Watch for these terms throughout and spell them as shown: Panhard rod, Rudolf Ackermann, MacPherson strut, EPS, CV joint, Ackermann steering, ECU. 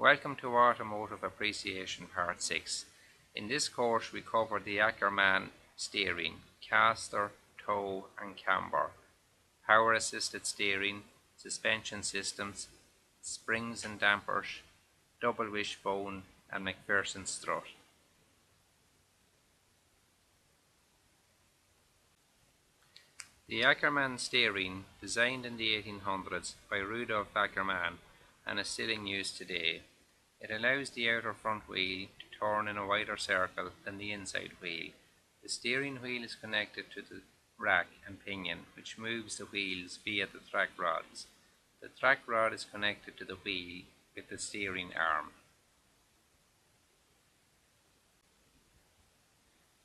Welcome to Automotive Appreciation Part 6. In this course we cover the Ackermann steering, caster, tow and camber, power assisted steering, suspension systems, springs and dampers, double wishbone and MacPherson strut. The Ackermann steering, designed in the 1800s by Rudolf Ackermann, and is still in use today. It allows the outer front wheel to turn in a wider circle than the inside wheel. The steering wheel is connected to the rack and pinion, which moves the wheels via the track rods. The track rod is connected to the wheel with the steering arm.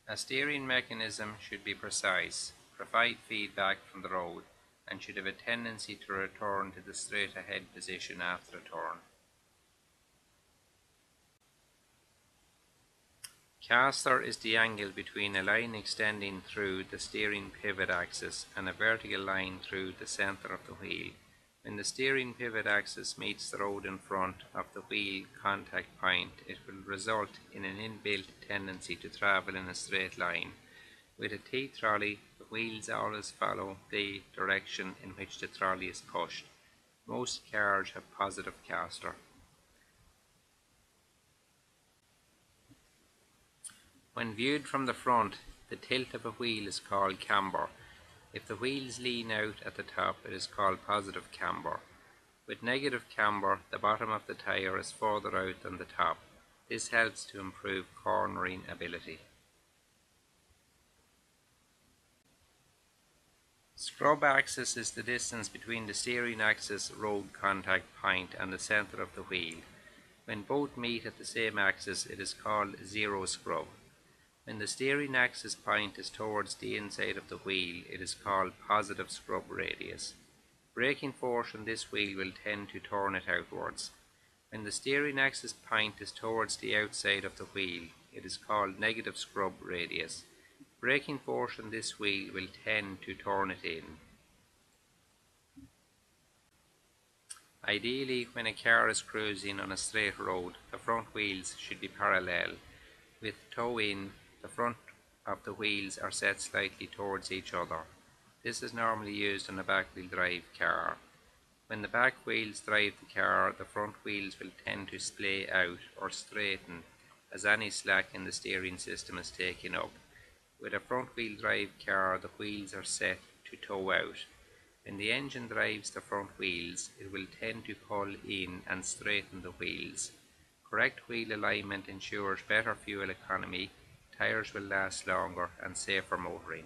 A steering mechanism should be precise, provide feedback from the road, and should have a tendency to return to the straight ahead position after a turn. Caster is the angle between a line extending through the steering pivot axis and a vertical line through the centre of the wheel. When the steering pivot axis meets the road in front of the wheel contact point, it will result in an inbuilt tendency to travel in a straight line. With a T-trolley, the wheels always follow the direction in which the trolley is pushed. Most cars have positive caster. When viewed from the front, the tilt of a wheel is called camber. If the wheels lean out at the top, it is called positive camber. With negative camber, the bottom of the tire is further out than the top. This helps to improve cornering ability. Scrub axis is the distance between the steering axis road contact point and the centre of the wheel. When both meet at the same axis, it is called zero scrub. When the steering axis point is towards the inside of the wheel, it is called positive scrub radius. Braking force on this wheel will tend to turn it outwards. When the steering axis point is towards the outside of the wheel, it is called negative scrub radius. Braking force on this wheel will tend to turn it in. Ideally, when a car is cruising on a straight road, the front wheels should be parallel. With toe in, the front of the wheels are set slightly towards each other. This is normally used on a back-wheel drive car. When the back wheels drive the car, the front wheels will tend to splay out or straighten as any slack in the steering system is taken up. With a front-wheel drive car, the wheels are set to toe out. When the engine drives the front wheels, it will tend to pull in and straighten the wheels. Correct wheel alignment ensures better fuel economy, tires will last longer, and safer motoring.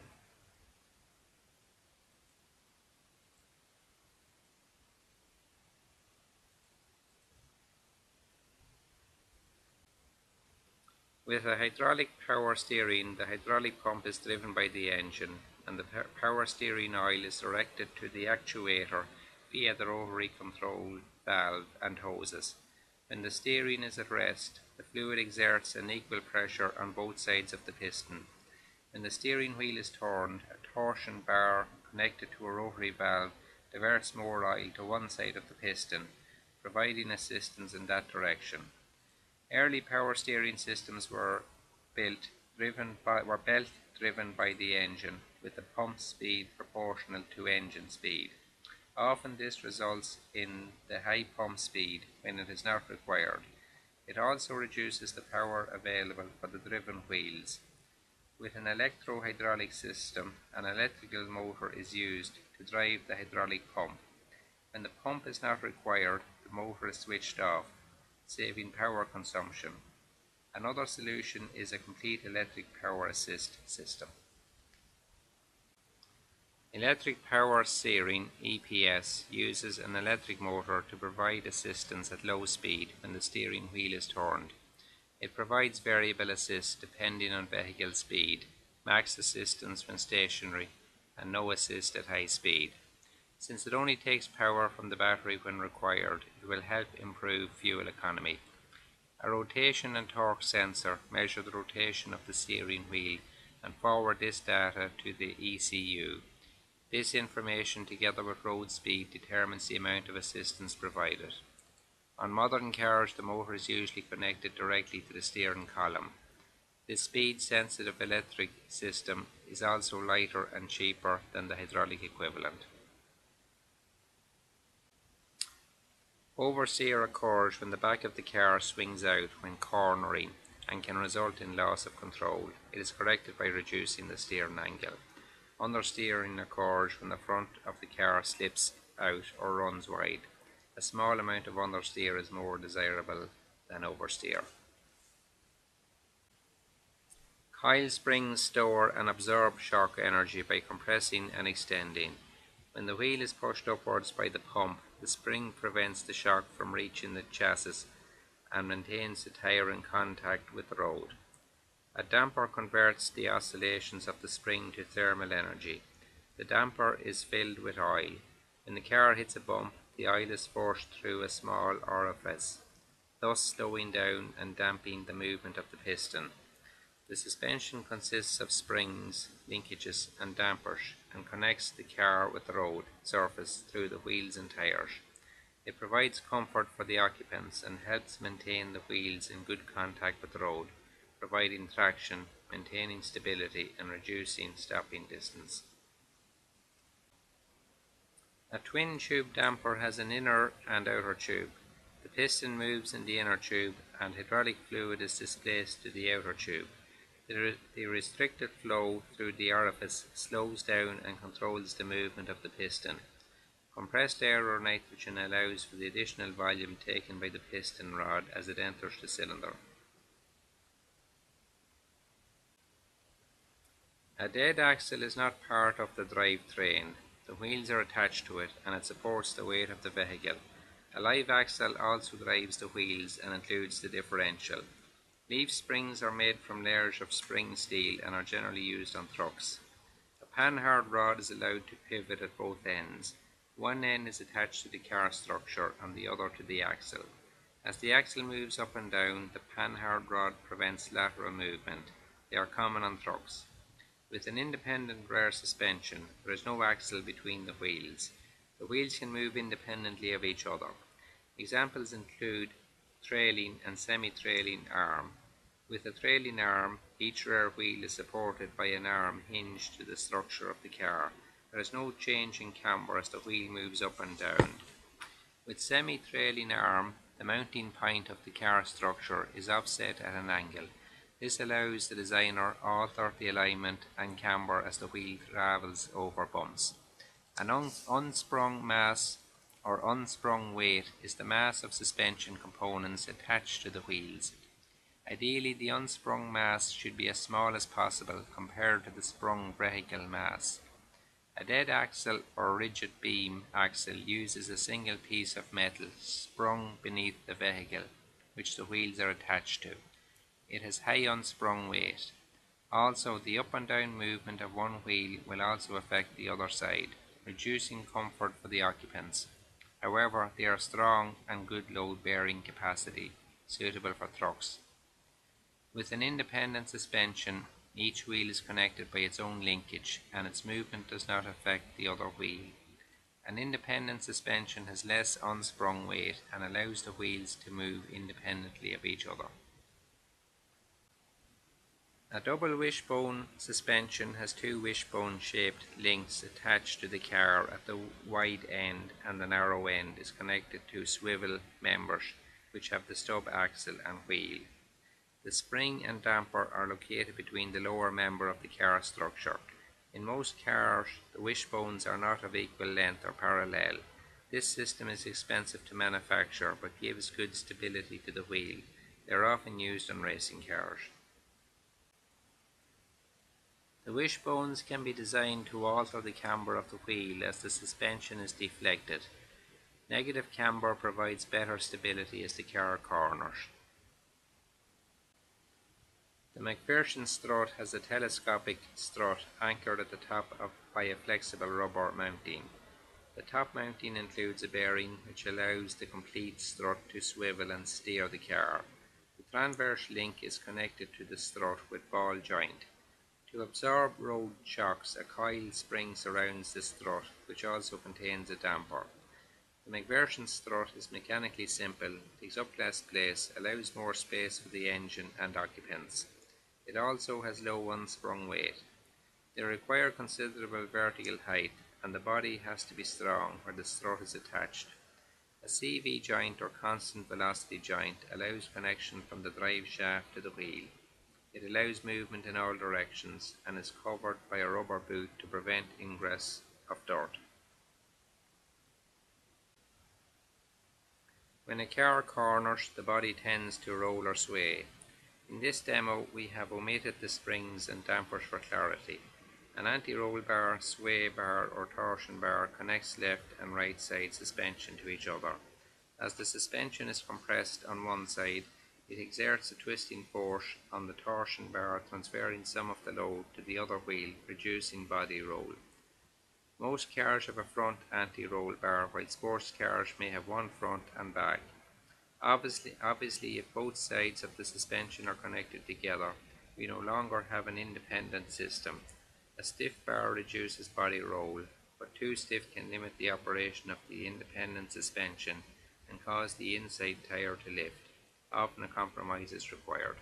With a hydraulic power steering, the hydraulic pump is driven by the engine, and the power steering oil is directed to the actuator via the rotary control valve and hoses. When the steering is at rest, the fluid exerts an equal pressure on both sides of the piston. When the steering wheel is turned, a torsion bar connected to a rotary valve diverts more oil to one side of the piston, providing assistance in that direction. Early power steering systems were belt-driven by the engine, with the pump speed proportional to engine speed. Often this results in the high pump speed when it is not required. It also reduces the power available for the driven wheels. With an electro-hydraulic system, an electrical motor is used to drive the hydraulic pump. When the pump is not required, the motor is switched off, saving power consumption. Another solution is a complete electric power assist system. Electric power steering (EPS) uses an electric motor to provide assistance at low speed when the steering wheel is turned. It provides variable assist depending on vehicle speed, max assistance when stationary, and no assist at high speed. Since it only takes power from the battery when required, it will help improve fuel economy. A rotation and torque sensor measure the rotation of the steering wheel and forward this data to the ECU. This information, together with road speed, determines the amount of assistance provided. On modern cars, the motor is usually connected directly to the steering column. The speed-sensitive electric system is also lighter and cheaper than the hydraulic equivalent. Oversteer occurs when the back of the car swings out when cornering and can result in loss of control. It is corrected by reducing the steering angle. Understeering occurs when the front of the car slips out or runs wide. A small amount of understeer is more desirable than oversteer. Coil springs store and absorb shock energy by compressing and extending. When the wheel is pushed upwards by the pump, the spring prevents the shock from reaching the chassis and maintains the tire in contact with the road. A damper converts the oscillations of the spring to thermal energy. The damper is filled with oil. When the car hits a bump, the oil is forced through a small orifice, thus slowing down and damping the movement of the piston. The suspension consists of springs, linkages and dampers and connects the car with the road surface through the wheels and tires. It provides comfort for the occupants and helps maintain the wheels in good contact with the road, providing traction, maintaining stability and reducing stopping distance. A twin tube damper has an inner and outer tube. The piston moves in the inner tube and hydraulic fluid is displaced to the outer tube. The restricted flow through the orifice slows down and controls the movement of the piston. Compressed air or nitrogen allows for the additional volume taken by the piston rod as it enters the cylinder. A dead axle is not part of the drivetrain. The wheels are attached to it and it supports the weight of the vehicle. A live axle also drives the wheels and includes the differential. Leaf springs are made from layers of spring steel and are generally used on trucks. A panhard rod is allowed to pivot at both ends. One end is attached to the car structure and the other to the axle. As the axle moves up and down, the panhard rod prevents lateral movement. They are common on trucks. With an independent rear suspension, there is no axle between the wheels. The wheels can move independently of each other. Examples include trailing and semi-trailing arm. With a trailing arm, each rear wheel is supported by an arm hinged to the structure of the car. There is no change in camber as the wheel moves up and down. With semi-trailing arm, the mounting point of the car structure is offset at an angle. This allows the designer to alter the alignment and camber as the wheel travels over bumps. An unsprung mass or unsprung weight is the mass of suspension components attached to the wheels. Ideally, the unsprung mass should be as small as possible compared to the sprung vehicle mass. A dead axle or rigid beam axle uses a single piece of metal sprung beneath the vehicle, which the wheels are attached to. It has high unsprung weight. Also, the up and down movement of one wheel will also affect the other side, reducing comfort for the occupants. However, they are strong and good load-bearing capacity, suitable for trucks. With an independent suspension, each wheel is connected by its own linkage and its movement does not affect the other wheel. An independent suspension has less unsprung weight and allows the wheels to move independently of each other. A double wishbone suspension has two wishbone-shaped links attached to the car at the wide end, and the narrow end is connected to swivel members which have the stub axle and wheel. The spring and damper are located between the lower member of the car structure. In most cars, the wishbones are not of equal length or parallel. This system is expensive to manufacture but gives good stability to the wheel. They are often used on racing cars. The wishbones can be designed to alter the camber of the wheel as the suspension is deflected. Negative camber provides better stability as the car corners. The MacPherson strut has a telescopic strut anchored at the top by a flexible rubber mounting. The top mounting includes a bearing which allows the complete strut to swivel and steer the car. The transverse link is connected to the strut with ball joint. To absorb road shocks, a coil spring surrounds the strut, which also contains a damper. The MacPherson strut is mechanically simple, takes up less place, allows more space for the engine and occupants. It also has low unsprung weight. They require considerable vertical height, and the body has to be strong where the strut is attached. A CV joint or constant velocity joint allows connection from the drive shaft to the wheel. It allows movement in all directions and is covered by a rubber boot to prevent ingress of dirt. When a car corners, the body tends to roll or sway. In this demo, we have omitted the springs and dampers for clarity. An anti-roll bar, sway bar or torsion bar connects left and right side suspension to each other. As the suspension is compressed on one side, it exerts a twisting force on the torsion bar, transferring some of the load to the other wheel, reducing body roll. Most cars have a front anti-roll bar, while sports cars may have one front and back. Obviously, if both sides of the suspension are connected together, we no longer have an independent system. A stiff bar reduces body roll, but too stiff can limit the operation of the independent suspension and cause the inside tire to lift. Often a compromise is required.